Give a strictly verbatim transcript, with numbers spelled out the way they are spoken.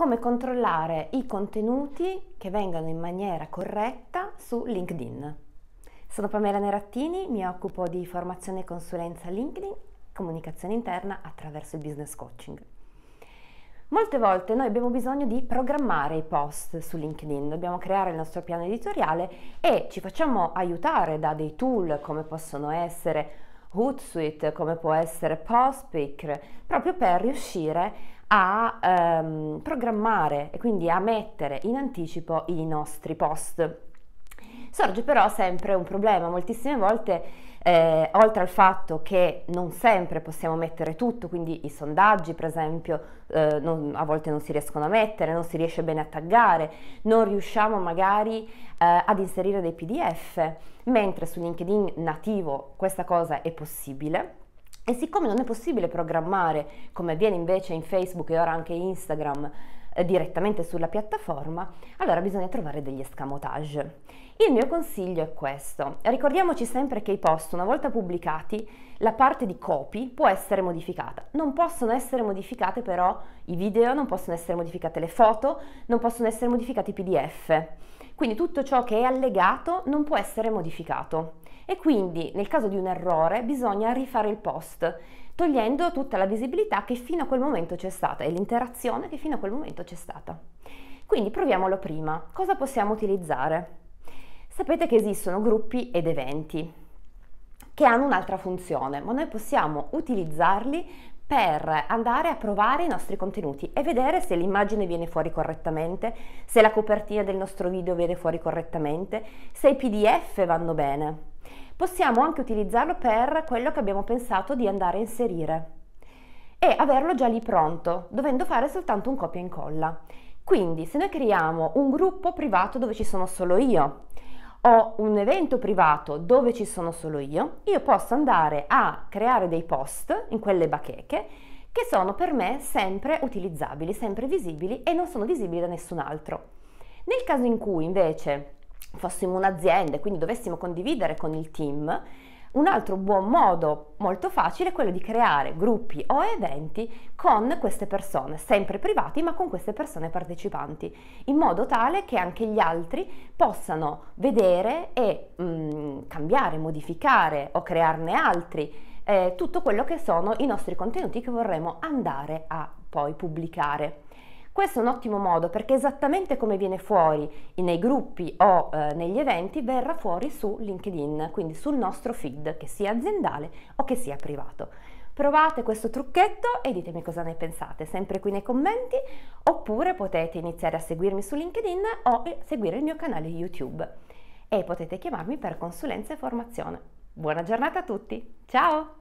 come controllare i contenuti che vengano in maniera corretta su LinkedIn. Sono Pamela Nerattini, mi occupo di formazione e consulenza LinkedIn, comunicazione interna attraverso il business coaching. Molte volte noi abbiamo bisogno di programmare i post su LinkedIn, dobbiamo creare il nostro piano editoriale e ci facciamo aiutare da dei tool come possono essere Hootsuite, come può essere Postpic, proprio per riuscire a ehm, programmare e quindi a mettere in anticipo i nostri post. Sorge però sempre un problema, moltissime volte Eh, oltre al fatto che non sempre possiamo mettere tutto, quindi i sondaggi per esempio eh, non, a volte non si riescono a mettere, non si riesce bene a taggare, non riusciamo magari eh, ad inserire dei P D F, mentre su LinkedIn nativo questa cosa è possibile. E siccome non è possibile programmare, come avviene invece in Facebook e ora anche Instagram, eh, direttamente sulla piattaforma, allora bisogna trovare degli escamotage. Il mio consiglio è questo: ricordiamoci sempre che i post, una volta pubblicati, la parte di copy può essere modificata. Non possono essere modificate però i video, non possono essere modificate le foto, non possono essere modificati i P D F. Quindi tutto ciò che è allegato non può essere modificato. E quindi nel caso di un errore bisogna rifare il post, togliendo tutta la visibilità che fino a quel momento c'è stata e l'interazione che fino a quel momento c'è stata. Quindi proviamolo prima. Cosa possiamo utilizzare? Sapete che esistono gruppi ed eventi che hanno un'altra funzione, ma noi possiamo utilizzarli per andare a provare i nostri contenuti e vedere se l'immagine viene fuori correttamente, se la copertina del nostro video viene fuori correttamente, se i P D F vanno bene. Possiamo anche utilizzarlo per quello che abbiamo pensato di andare a inserire e averlo già lì pronto, dovendo fare soltanto un copia e incolla. Quindi se noi creiamo un gruppo privato dove ci sono solo io o un evento privato dove ci sono solo io, io posso andare a creare dei post in quelle bacheche che sono per me sempre utilizzabili, sempre visibili e non sono visibili da nessun altro. Nel caso in cui invece fossimo un'azienda e quindi dovessimo condividere con il team, un altro buon modo molto facile è quello di creare gruppi o eventi con queste persone, sempre privati ma con queste persone partecipanti, in modo tale che anche gli altri possano vedere e mh, cambiare, modificare o crearne altri eh, tutto quello che sono i nostri contenuti che vorremmo andare a poi pubblicare. Questo è un ottimo modo perché esattamente come viene fuori nei gruppi o eh, negli eventi verrà fuori su LinkedIn, quindi sul nostro feed, che sia aziendale o che sia privato. Provate questo trucchetto e ditemi cosa ne pensate, sempre qui nei commenti, oppure potete iniziare a seguirmi su LinkedIn o seguire il mio canale YouTube e potete chiamarmi per consulenza e formazione. Buona giornata a tutti, ciao!